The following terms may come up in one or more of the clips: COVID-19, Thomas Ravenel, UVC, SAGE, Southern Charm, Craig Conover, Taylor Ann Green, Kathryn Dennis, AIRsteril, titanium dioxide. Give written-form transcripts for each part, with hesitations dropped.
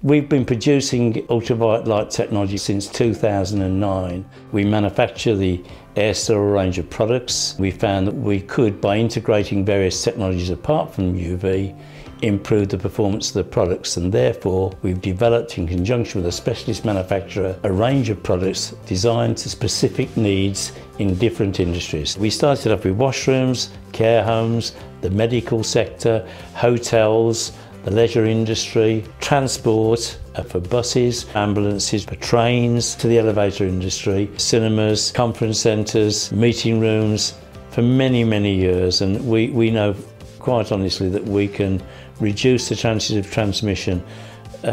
We've been producing ultraviolet light technology since 2009. We manufacture the AIRsteril range of products. We found that we could, by integrating various technologies apart from UV, improve the performance of the products, and therefore we've developed, in conjunction with a specialist manufacturer, a range of products designed to specific needs in different industries. We started off with washrooms, care homes, the medical sector, hotels, the leisure industry, transport for buses, ambulances, for trains, to the elevator industry, cinemas, conference centres, meeting rooms, for many, many years. And we know quite honestly that we can reduce the chances of transmission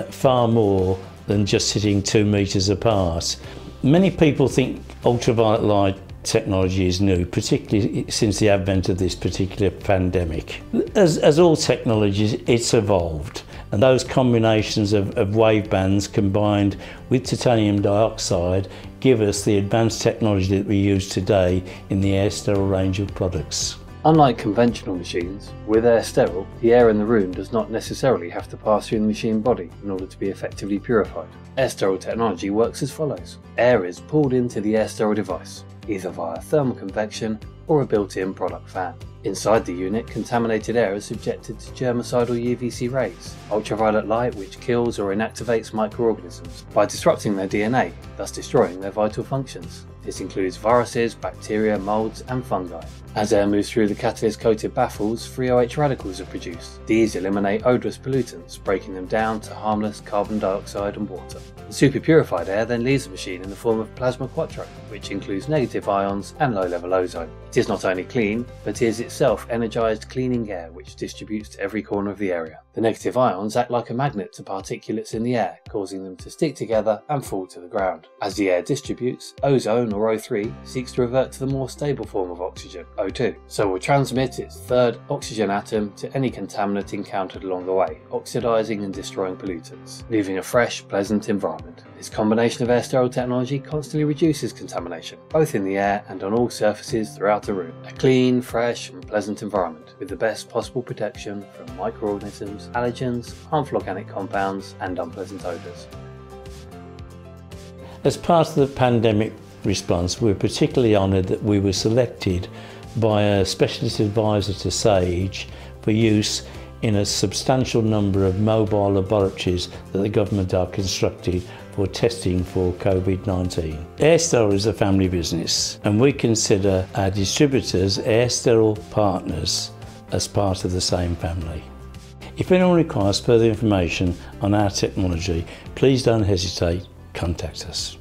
far more than just sitting 2 metres apart. Many people think ultraviolet light technology is new, particularly since the advent of this particular pandemic. As all technologies, it's evolved, and those combinations of wave bands combined with titanium dioxide give us the advanced technology that we use today in the AIRsteril range of products. Unlike conventional machines, with AIRsteril, the air in the room does not necessarily have to pass through the machine body in order to be effectively purified. AIRsteril technology works as follows. Air is pulled into the AIRsteril device, either via thermal convection or a built-in product fan. Inside the unit, contaminated air is subjected to germicidal UVC rays, ultraviolet light which kills or inactivates microorganisms by disrupting their DNA, thus destroying their vital functions. This includes viruses, bacteria, moulds and fungi. As air moves through the catalyst-coated baffles, free OH radicals are produced. These eliminate odorous pollutants, breaking them down to harmless carbon dioxide and water. The super-purified air then leaves the machine in the form of plasma quattro, which includes negative ions and low-level ozone. It is not only clean, but is itself energised cleaning air which distributes to every corner of the area. The negative ions act like a magnet to particulates in the air, causing them to stick together and fall to the ground. As the air distributes, ozone or O3 seeks to revert to the more stable form of oxygen, O2, so will transmit its third oxygen atom to any contaminant encountered along the way, oxidising and destroying pollutants, leaving a fresh, pleasant environment. This combination of AIRsteril technology constantly reduces contamination, both in the air and on all surfaces throughout the room. A clean, fresh and pleasant environment with the best possible protection from microorganisms, allergens, harmful organic compounds and unpleasant odours. As part of the pandemic response, we're particularly honoured that we were selected by a specialist advisor to SAGE for use in a substantial number of mobile laboratories that the government are constructing for testing for COVID-19. AIRsteril is a family business, and we consider our distributors, AIRsteril partners, as part of the same family. If anyone requires further information on our technology, please don't hesitate, contact us.